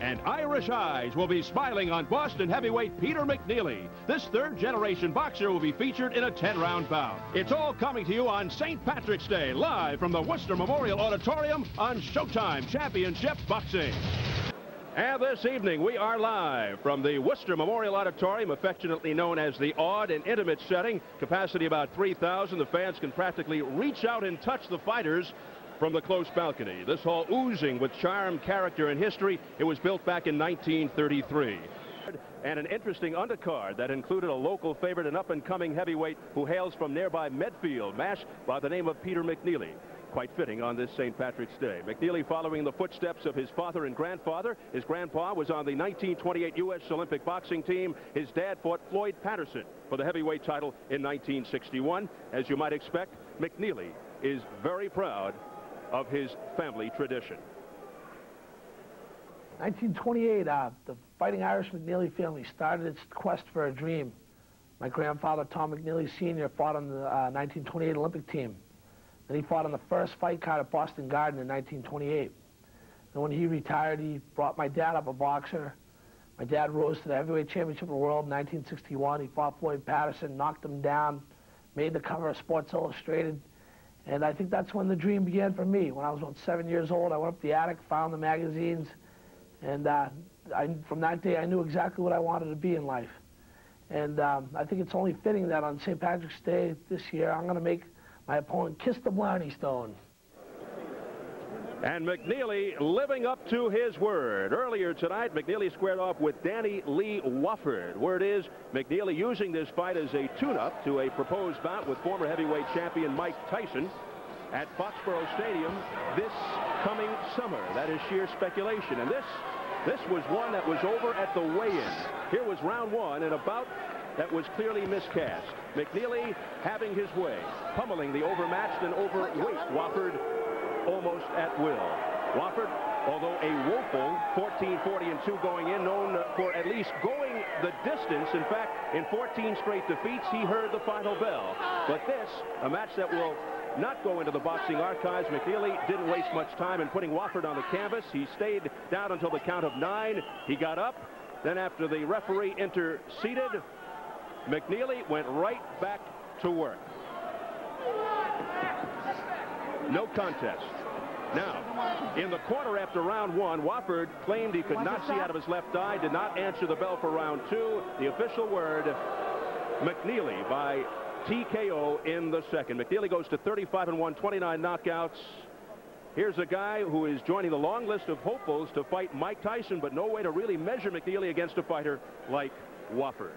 and Irish eyes will be smiling on Boston heavyweight Peter McNeeley. This third-generation boxer will be featured in a 10-round bout. It's all coming to you on St. Patrick's Day, live from the Worcester Memorial Auditorium on Showtime Championship Boxing. And this evening, we are live from the Worcester Memorial Auditorium, affectionately known as the odd and intimate setting. Capacity about 3,000. The fans can practically reach out and touch the fighters from the close balcony. This hall oozing with charm, character, and history. It was built back in 1933. And an interesting undercard that included a local favorite, an up-and-coming heavyweight who hails from nearby Medfield, Mass., by the name of Peter McNeeley. Quite fitting on this St. Patrick's Day. McNeeley following the footsteps of his father and grandfather. His grandpa was on the 1928 U.S. Olympic boxing team. His dad fought Floyd Patterson for the heavyweight title in 1961. As you might expect, McNeeley is very proud of his family tradition. 1928, the Fighting Irish McNeeley family started its quest for a dream. My grandfather, Tom McNeeley Sr., fought on the 1928 Olympic team. And he fought on the first fight card at Boston Garden in 1928. And when he retired, he brought my dad up, a boxer. My dad rose to the heavyweight championship of the world in 1961. He fought Floyd Patterson, knocked him down, made the cover of Sports Illustrated. And I think that's when the dream began for me. When I was about 7 years old, I went up the attic, found the magazines, and from that day I knew exactly what I wanted to be in life. And I think it's only fitting that on St. Patrick's Day this year, I'm going to make my opponent kissed the Blarney Stone. And McNeeley living up to his word. Earlier tonight, McNeeley squared off with Danny Lee Wofford. Word is McNeeley using this fight as a tune-up to a proposed bout with former heavyweight champion Mike Tyson at Foxborough Stadium this coming summer. That is sheer speculation. And this was one that was over at the weigh-in. Here was round one in a bout that was clearly miscast. McNeeley having his way, pummeling the overmatched and overweight Wofford almost at will. Wofford, although a woeful 14-40 and 2 going in, known for at least going the distance. In fact, in 14 straight defeats, he heard the final bell. But this, a match that will not go into the boxing archives. McNeeley didn't waste much time in putting Wofford on the canvas. He stayed down until the count of 9. He got up. Then after the referee interceded, McNeeley went right back to work. No contest. Now, in the corner after round one, Wofford claimed he could not see out of his left eye, did not answer the bell for round two. The official word, McNeeley by TKO in the second. McNeeley goes to 35-1, 29 knockouts. Here's a guy who is joining the long list of hopefuls to fight Mike Tyson, but no way to really measure McNeeley against a fighter like Wofford.